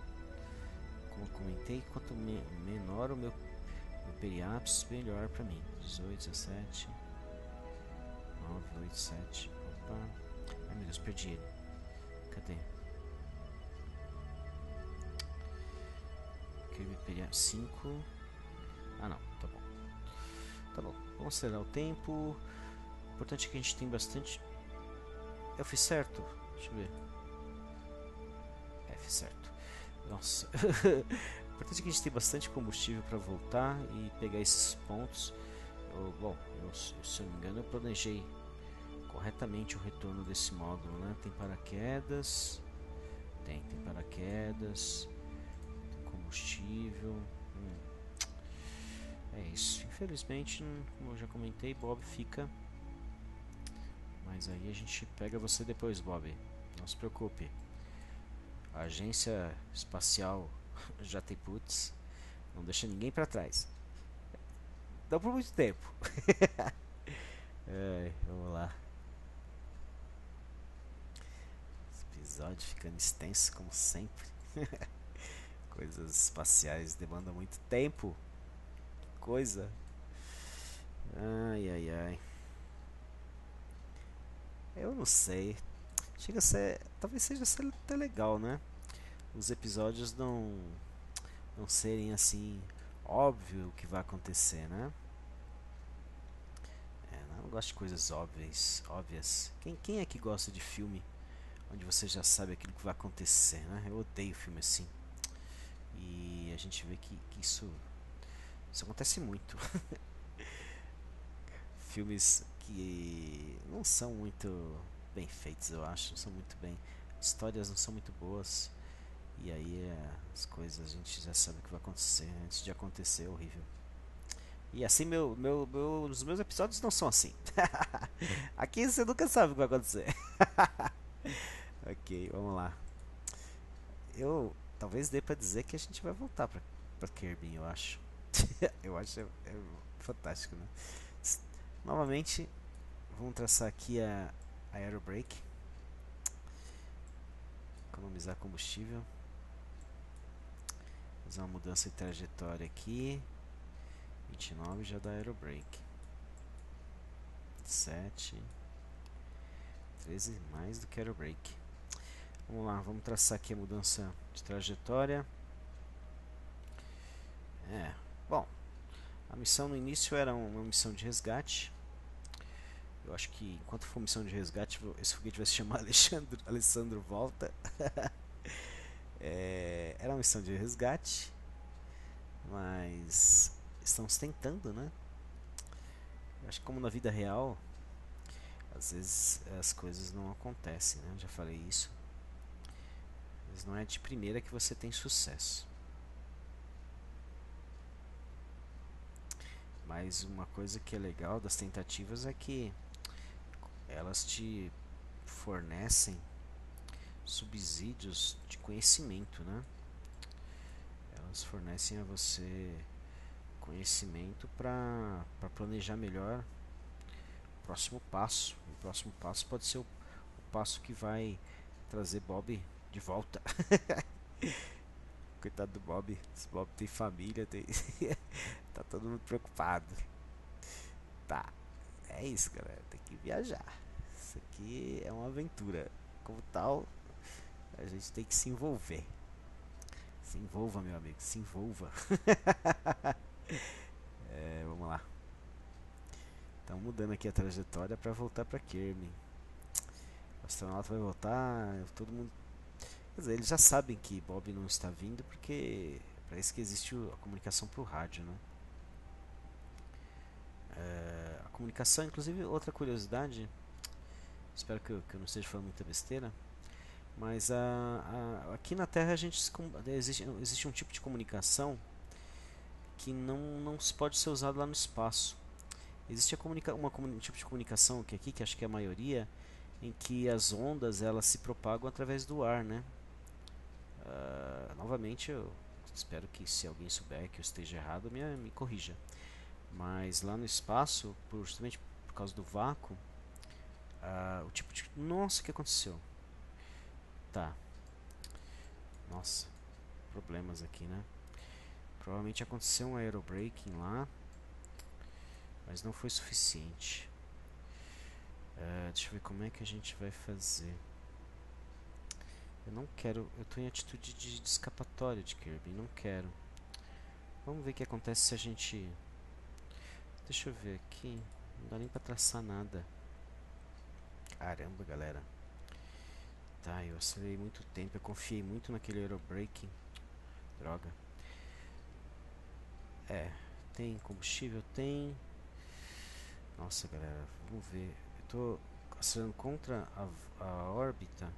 Como eu comentei, quanto me menor o meu, meu periápsis, melhor pra mim. Dezoito, dezessete, nove, oito, sete. Opa, ai meu Deus, perdi ele. Cadê? cinco. Ah não, tá bom. Tá bom, vamos acelerar o tempo. O importante é que a gente tem bastante. Eu fiz certo? Deixa eu ver. É, fiz certo. Nossa. O importante é que a gente tem bastante combustível para voltar e pegar esses pontos. Eu, bom, eu, se eu não me engano, eu planejei corretamente o retorno desse módulo, né? Tem paraquedas. Tem, tem paraquedas. Combustível. Hum. É isso. Infelizmente, como eu já comentei, Bob fica. Mas aí a gente pega você depois, Bob. Não se preocupe. A agência espacial já tem putz. Não deixa ninguém para trás. Não por muito tempo. É, vamos lá. Esse episódio ficando extenso como sempre. Coisas espaciais demandam muito tempo. Que coisa. Ai, ai, ai. Eu não sei. Chega a ser... Talvez seja até legal, né? Os episódios não... Não serem assim... Óbvio o que vai acontecer, né? É, não gosto de coisas óbvias. óbvias. Quem, quem é que gosta de filme onde você já sabe aquilo que vai acontecer, né? Eu odeio filme assim. E a gente vê que, que isso... Isso acontece muito. Filmes que não são muito bem feitos, eu acho. Não são muito bem... Histórias não são muito boas. E aí as coisas a gente já sabe o que vai acontecer antes de acontecer, é horrível. E assim meu, meu, meu, os meus episódios não são assim. Aqui você nunca sabe o que vai acontecer. Ok, vamos lá. Eu talvez dê pra dizer que a gente vai voltar pra, pra Kerbin, eu acho. Eu acho é, é fantástico, né? Novamente, vamos traçar aqui a, a Aerobrake. Economizar combustível. Fazer uma mudança de trajetória aqui. vinte e nove já dá aerobrake. vinte e sete. treze mais do que aerobrake. Vamos lá, vamos traçar aqui a mudança de trajetória. É, bom. A missão no início era uma missão de resgate. Eu acho que enquanto for missão de resgate, esse foguete vai se chamar Alessandro, Alessandro Volta. É, era uma missão de resgate, mas estamos tentando, né? Eu acho que como na vida real, às vezes as coisas não acontecem, né? Eu já falei isso. Mas não é de primeira que você tem sucesso. Mas uma coisa que é legal das tentativas é que elas te fornecem subsídios de conhecimento, né? Elas fornecem a você conhecimento para para planejar melhor o próximo passo. O próximo passo pode ser o, o passo que vai trazer Bob de volta. Coitado do Bob, esse Bob tem família, tem... Tá todo mundo preocupado. Tá, é isso, galera, tem que viajar. Isso aqui é uma aventura. Como tal, a gente tem que se envolver. Se envolva, meu amigo, se envolva. É, vamos lá. Estamos mudando aqui a trajetória para voltar para Kerbin. O astronauta vai voltar, todo mundo... Quer dizer, eles já sabem que Bob não está vindo, porque para isso que existe a comunicação para o rádio, né? É, a comunicação, inclusive, outra curiosidade, espero que eu, que eu não esteja falando muita besteira, mas a, a, aqui na Terra a gente se, existe, existe um tipo de comunicação que não, não se pode ser usado lá no espaço. Existe a comunica, uma, um tipo de comunicação que aqui, que acho que é a maioria, em que as ondas elas se propagam através do ar, né? Uh, novamente, eu espero que se alguém souber que eu esteja errado, me, me corrija. Mas lá no espaço, por, justamente por causa do vácuo, uh, o tipo de... Nossa, o que aconteceu? Tá. Nossa, problemas aqui, né? Provavelmente aconteceu um aerobraking lá, mas não foi suficiente. Uh, deixa eu ver como é que a gente vai fazer. Eu não quero, eu estou em atitude de, de escapatória de Kerbin, não quero. Vamos ver o que acontece se a gente... Deixa eu ver aqui, não dá nem para traçar nada. Caramba, galera. Tá, eu acelerei muito tempo, eu confiei muito naquele aerobraking. Droga. É, tem combustível, tem... Nossa, galera, vamos ver. Eu estou acelerando contra a, a órbita.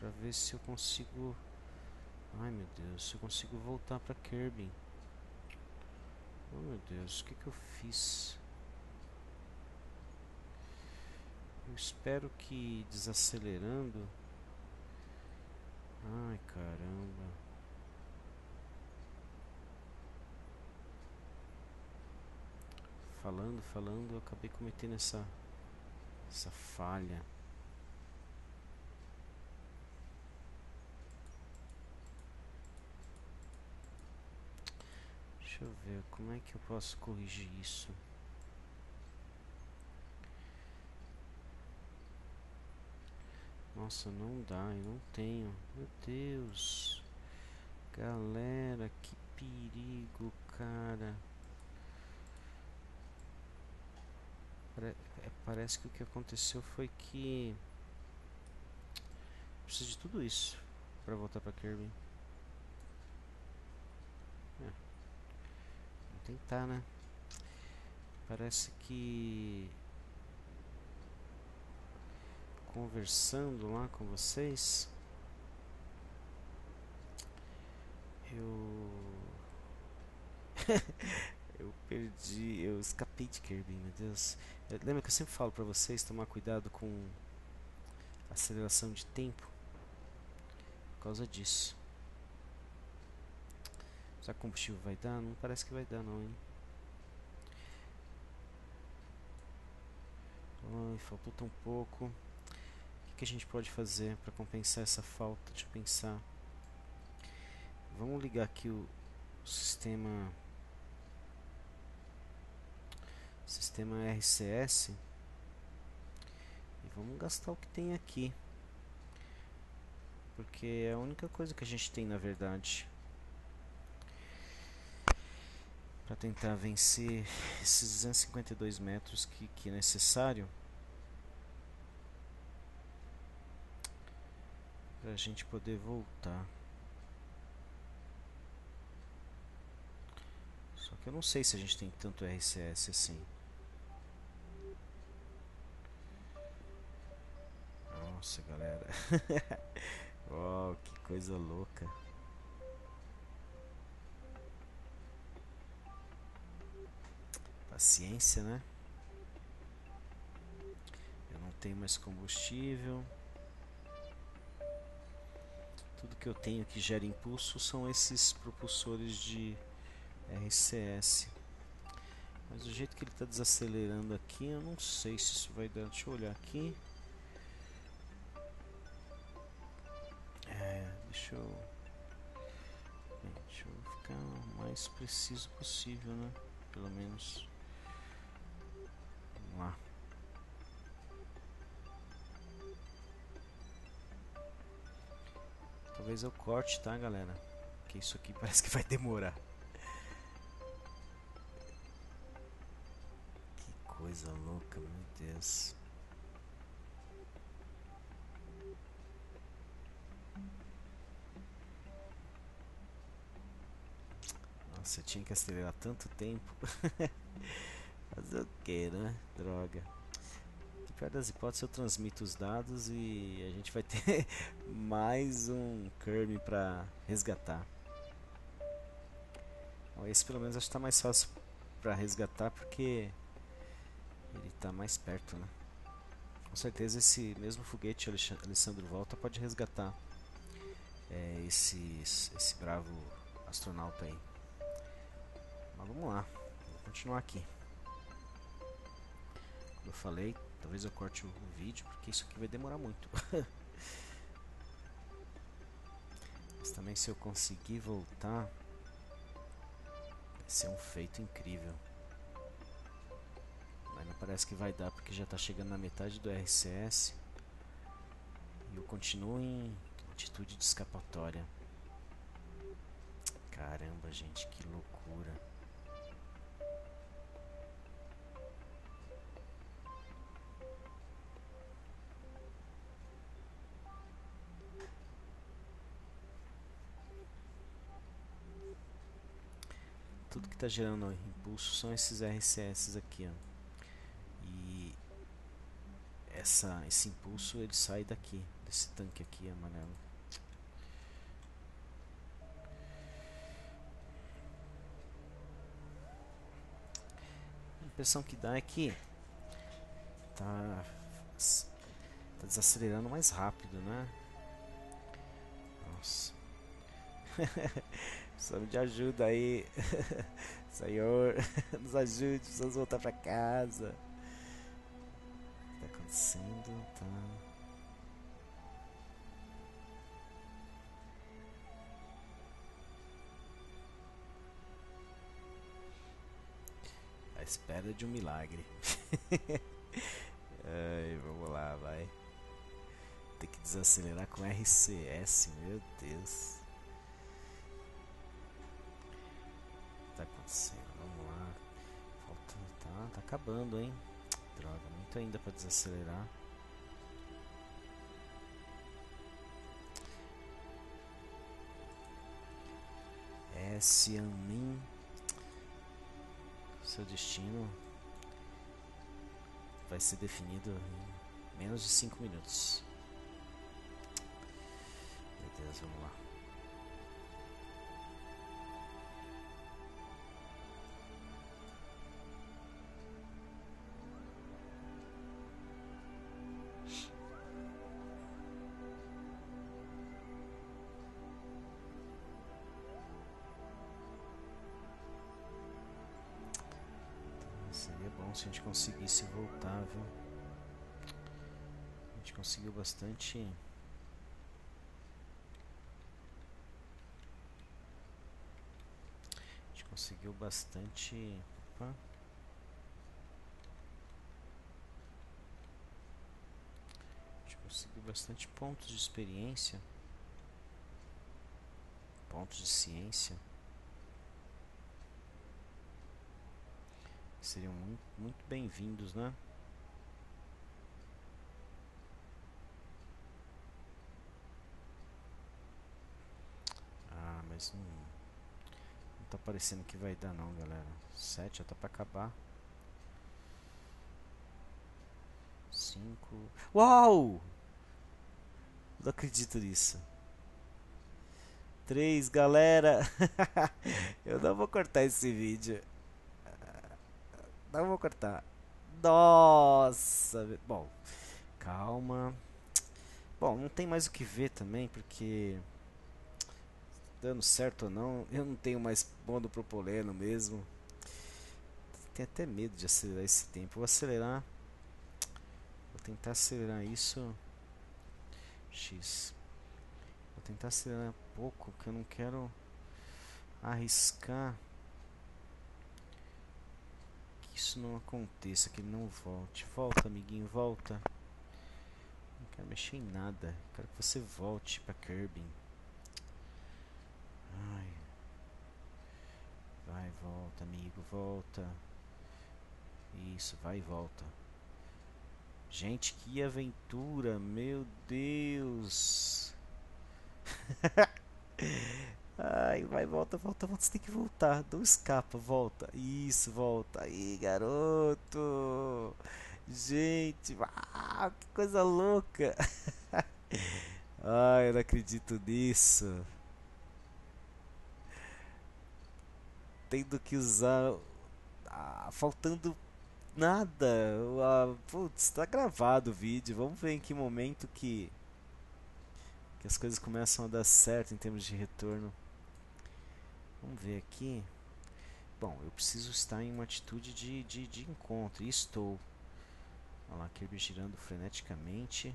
Pra ver se eu consigo... Ai, meu Deus, se eu consigo voltar pra Kerbin. Oh, meu Deus, o que que eu fiz? Eu espero que desacelerando... Ai, caramba. Falando, falando, eu acabei cometendo essa, essa falha. Deixa eu ver, como é que eu posso corrigir isso? Nossa, não dá, eu não tenho. Meu Deus. Galera, que perigo, cara. Parece que o que aconteceu foi que preciso de tudo isso para voltar para Kerbin. É. Vamos tentar, né? Parece que conversando lá com vocês, eu eu perdi, eu escapei de Kerbin, meu Deus. Eu, lembra que eu sempre falo para vocês tomar cuidado com aceleração de tempo por causa disso. Será que combustível vai dar? Não parece que vai dar não, hein? Ai, faltou tão pouco. O que a gente pode fazer para compensar essa falta? Deixa eu pensar. Vamos ligar aqui o sistema sistema R C S e vamos gastar o que tem aqui, porque é a única coisa que a gente tem na verdade para tentar vencer esses duzentos e cinquenta e dois metros que, que é necessário para a gente poder voltar. Só que eu não sei se a gente tem tanto R C S assim. Nossa, galera. Uau, que coisa louca. Paciência, né? Eu não tenho mais combustível. Tudo que eu tenho que gera impulso são esses propulsores de R C S, mas do jeito que ele está desacelerando aqui, eu não sei se isso vai dar. Deixa eu olhar aqui. É, deixa eu, bem, deixa eu ficar o mais preciso possível, né? Pelo menos. Vamos lá. Talvez eu corte, tá, galera? Porque isso aqui parece que vai demorar. Coisa louca, meu Deus. Nossa, eu tinha que acelerar tanto tempo. Fazer o que, né? Droga. De pior das hipóteses, eu transmito os dados e a gente vai ter mais um Kerbin pra resgatar. Esse pelo menos acho que tá mais fácil pra resgatar porque ele está mais perto, né? Com certeza esse mesmo foguete, Alessandro Volta, pode resgatar é, esse, esse bravo astronauta aí. Mas vamos lá, vou continuar aqui. Como eu falei, talvez eu corte o vídeo, porque isso aqui vai demorar muito. Mas também se eu conseguir voltar, vai ser um feito incrível. Parece que vai dar, porque já está chegando na metade do R C S e eu continuo em atitude de escapatória. Caramba, gente, que loucura. Tudo que está gerando impulso são esses R C S aqui, ó. E essa, esse impulso ele sai daqui, desse tanque aqui amarelo. A impressão que dá é que tá, tá desacelerando mais rápido, né? Nossa. Precisamos de ajuda aí. Senhor, nos ajude, precisamos voltar pra casa. Acontecendo, tá? A espera de um milagre. Ai, vamos lá, vai. Tem que Desacelerar com R C S, meu Deus. O que tá acontecendo? Vamos lá. Faltando, tá, tá acabando, hein? Droga, muito ainda para desacelerar. S. Amin. Seu destino vai ser definido em menos de cinco minutos. Meu Deus, vamos lá. Seria bom se a gente conseguisse voltar, viu? A gente conseguiu bastante. A gente conseguiu bastante. Opa. A gente conseguiu bastante pontos de experiência, pontos de ciência. Seriam muito, muito bem-vindos, né? Ah, mas não, não tá parecendo que vai dar não, galera. Sete já tá pra acabar. Cinco... Uau! Não acredito nisso. Três, galera! Eu não vou cortar esse vídeo. Eu vou cortar. Nossa. Bom, calma. Bom, não tem mais o que ver também, porque dando certo ou não, eu não tenho mais mono propoleno mesmo. Tenho até medo de acelerar esse tempo. Vou acelerar. Vou tentar acelerar isso. X. Vou tentar acelerar um pouco, porque eu não quero arriscar. Isso não aconteça, que ele não volte. Volta, amiguinho, volta. Não quero mexer em nada. Quero que você volte pra Kerbin. Ai. Vai, volta, amigo, volta. Isso, vai e volta. Gente, que aventura, meu Deus. Ai, vai, volta, volta, volta, você tem que voltar. Não escapa, volta. Isso, volta. Aí, garoto. Gente, uau, que coisa louca. Ai, eu não acredito nisso. Tendo que usar... Ah, faltando nada. Ah, putz, tá gravado o vídeo. Vamos ver em que momento que... que as coisas começam a dar certo em termos de retorno. Vamos ver aqui. Bom, eu preciso estar em uma atitude de, de, de encontro. E estou. Olha lá, Kerbin girando freneticamente.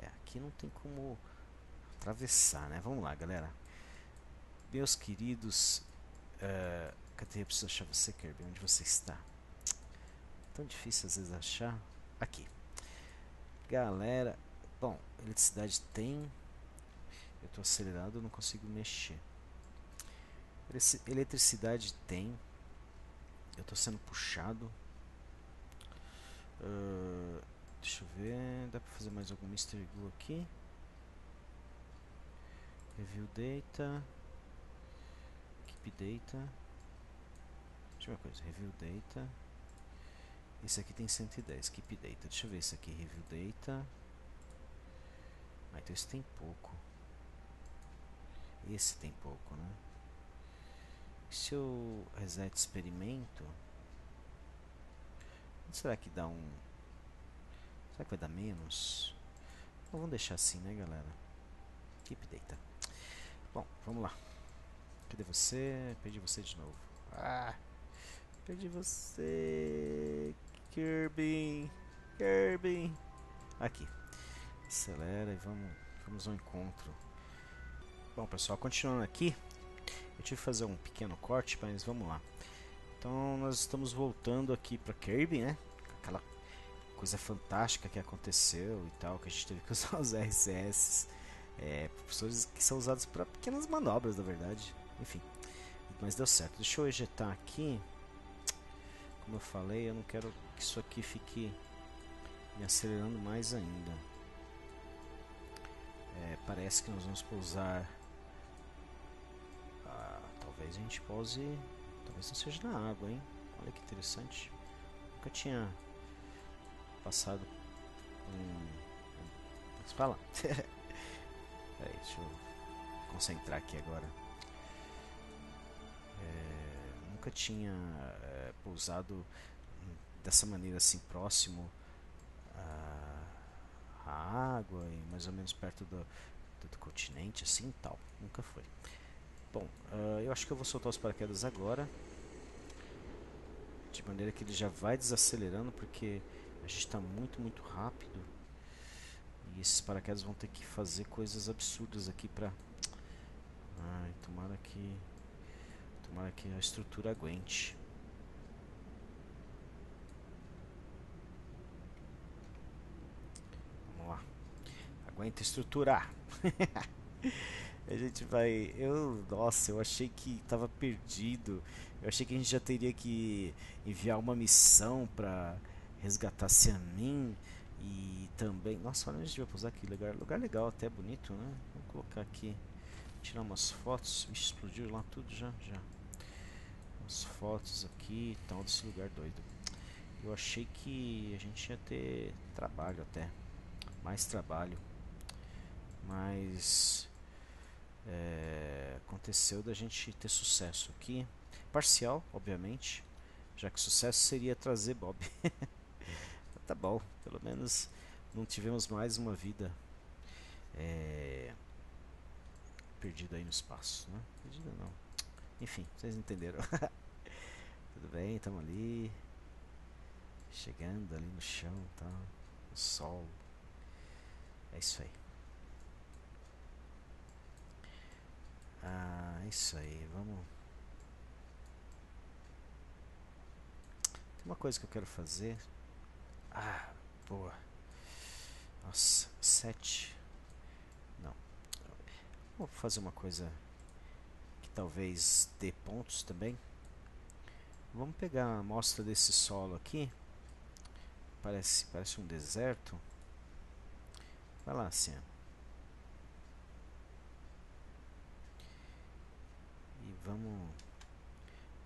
É, aqui não tem como atravessar, né? Vamos lá, galera. Meus queridos... Uh, cadê? Eu preciso achar você, Kerbin. Onde você está? Tão difícil às vezes achar. Aqui. Galera... Bom, eletricidade tem... Eu estou acelerado, eu não consigo mexer. Eletricidade tem. Eu estou sendo puxado. Uh, deixa eu ver. Dá para fazer mais algum Mister Glue aqui? Review data. Keep data. Deixa eu ver uma coisa. Review data. Esse aqui tem cento e dez. Keep data. Deixa eu ver esse aqui. Review data. Ah, então esse tem pouco. Esse tem pouco, né? Se eu reset experimento, será que dá um... Será que vai dar menos? Não, vamos deixar assim, né, galera? Keep data. Bom, vamos lá. Cadê você? Perdi você de novo. Ah, perdi você. Kerbin. Kerbin. Aqui. Acelera e vamos, vamos ao encontro. Bom, pessoal, continuando aqui. Eu tive que fazer um pequeno corte, mas vamos lá. Então, nós estamos voltando aqui para Kerbin, né? Aquela coisa fantástica que aconteceu e tal, que a gente teve que usar os R C S, é, propulsores que são usados para pequenas manobras, na verdade. Enfim, mas deu certo. Deixa eu ejetar aqui. Como eu falei, eu não quero que isso aqui fique me acelerando mais ainda. É, parece que nós vamos pousar. Ah, talvez a gente pouse, talvez não seja na água, hein? Olha que interessante. Nunca tinha passado um... Como se fala? Peraí, deixa eu concentrar aqui agora. É, nunca tinha é, pousado dessa maneira assim, próximo à, à água e mais ou menos perto do, do, do continente, assim, tal. Nunca foi. Bom, uh, eu acho que eu vou soltar os paraquedas agora, de maneira que ele já vai desacelerando, porque a gente está muito, muito rápido. E esses paraquedas vão ter que fazer coisas absurdas aqui para... Ai, tomara que... Tomara que a estrutura aguente. Vamos lá. Aguenta a estrutura! A gente vai... Eu, nossa, eu achei que estava perdido. Eu achei que a gente já teria que enviar uma missão para resgatar Siamin. E também... Nossa, olha onde a gente vai pousar aqui. Lugar, lugar legal, até bonito, né? Vou colocar aqui. Tirar umas fotos. Ixi, explodiu lá tudo já, já. Umas fotos aqui e tal desse lugar doido. Eu achei que a gente ia ter trabalho até. Mais trabalho. Mas... É, aconteceu da gente ter sucesso aqui. Parcial, obviamente. Já que sucesso seria trazer Bob. Tá bom, pelo menos não tivemos mais uma vida é, perdida aí no espaço, né? Perdida não. Enfim, vocês entenderam. Tudo bem, estamos ali. Chegando ali no chão, tá? O sol. É isso aí. Ah, é isso aí, vamos... Tem uma coisa que eu quero fazer... Ah, boa. Nossa, sete. Não. Vou fazer uma coisa que talvez dê pontos também. Vamos pegar a amostra desse solo aqui. Parece, parece um deserto. Vai lá, assim. E vamos,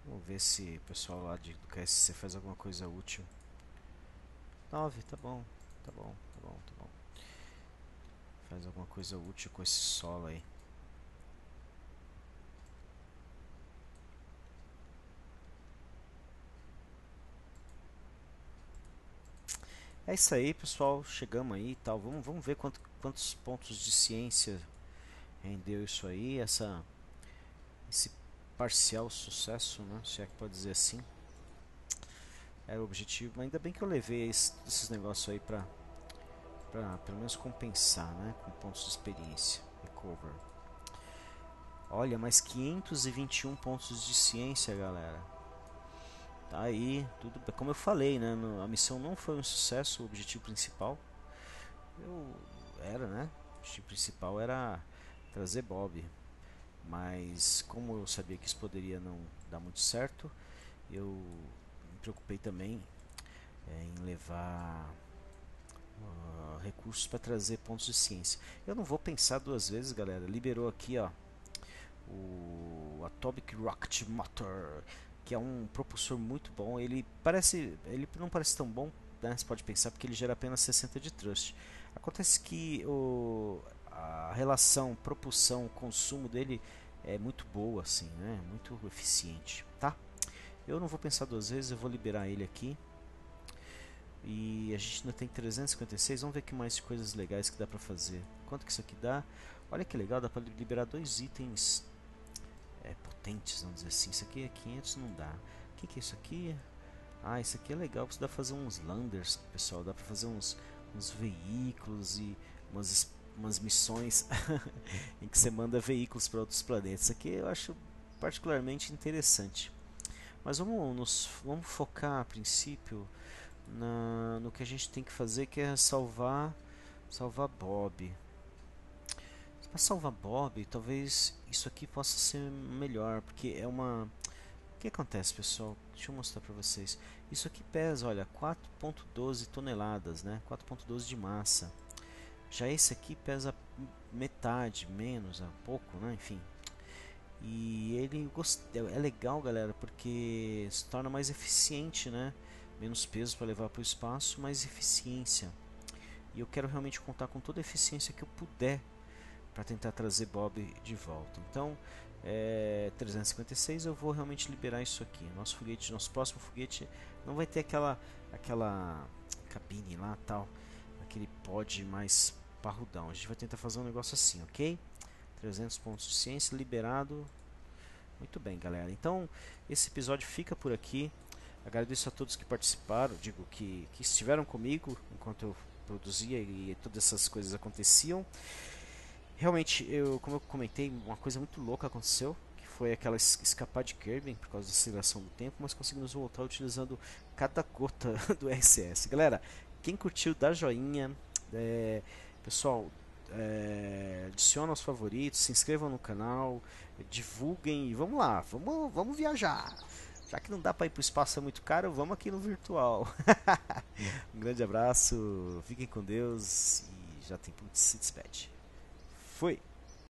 vamos ver se o pessoal lá de, do K S C faz alguma coisa útil. nove, tá bom, tá bom, tá bom, tá bom. Faz alguma coisa útil com esse solo aí. É isso aí, pessoal, chegamos aí e tal. Vamos, vamos ver quanto, quantos pontos de ciência rendeu isso aí, essa, esse parcial sucesso, né? Se é que pode dizer assim. Era o objetivo, mas ainda bem que eu levei esse, esses negócios aí pra, pra pelo menos compensar, né? Com pontos de experiência. Recover. Olha, mais quinhentos e vinte e um pontos de ciência, galera. Tá aí, tudo bem. Como eu falei, né? No, a missão não foi um sucesso, o objetivo principal. Eu, era, né? O objetivo principal era trazer Bob. Mas, como eu sabia que isso poderia não dar muito certo, eu... me preocupei também é, em levar uh, recursos para trazer pontos de ciência. Eu não vou pensar duas vezes, galera. Liberou aqui, ó, o Atomic Rocket Motor, que é um propulsor muito bom. Ele parece, ele não parece tão bom, né? Você pode pensar porque ele gera apenas sessenta de thrust. Acontece que o, a relação propulsão consumo dele é muito boa, assim, né? Muito eficiente, tá? Eu não vou pensar duas vezes, eu vou liberar ele aqui. E a gente ainda tem trezentos e cinquenta e seis, vamos ver que mais coisas legais que dá pra fazer. Quanto que isso aqui dá? Olha que legal, dá pra liberar dois itens é, potentes, vamos dizer assim. Isso aqui é quinhentos, não dá. O que, que é isso aqui? Ah, isso aqui é legal, porque dá pra fazer uns landers, pessoal. Dá pra fazer uns, uns veículos e umas, umas missões em que você manda veículos pra outros planetas. Isso aqui eu acho particularmente interessante. Mas vamos, nos, vamos focar a princípio na, no que a gente tem que fazer, que é salvar, salvar Bob. Para salvar Bob, talvez isso aqui possa ser melhor, porque é uma... O que acontece, pessoal? Deixa eu mostrar para vocês. Isso aqui pesa, olha, quatro ponto doze toneladas, né? quatro ponto doze de massa. Já esse aqui pesa metade, menos, um pouco, né? Enfim. E ele gost... é legal, galera, porque se torna mais eficiente, né? Menos peso para levar para o espaço, mais eficiência. E eu quero realmente contar com toda a eficiência que eu puder para tentar trazer Bob de volta. Então, é, trezentos e cinquenta e seis, eu vou realmente liberar isso aqui. Nosso foguete, nosso próximo foguete não vai ter aquela aquela cabine lá, tal, aquele pod mais parrudão. A gente vai tentar fazer um negócio assim, ok? trezentos pontos de ciência liberado. Muito bem, galera. Então, esse episódio fica por aqui. Agradeço a todos que participaram, digo que que estiveram comigo enquanto eu produzia e, e todas essas coisas aconteciam. Realmente, eu, como eu comentei, uma coisa muito louca aconteceu, que foi aquela escapar de Kerbin por causa da aceleração do tempo, mas conseguimos voltar utilizando cada gota do R C S. Galera, quem curtiu, dá joinha. É, pessoal, é, adiciona os favoritos, se inscrevam no canal, divulguem e vamos lá, vamos, vamos viajar. Já que não dá para ir para o espaço, é muito caro, vamos aqui no virtual. Um grande abraço, fiquem com Deus e já tem ponto de se despede. Fui!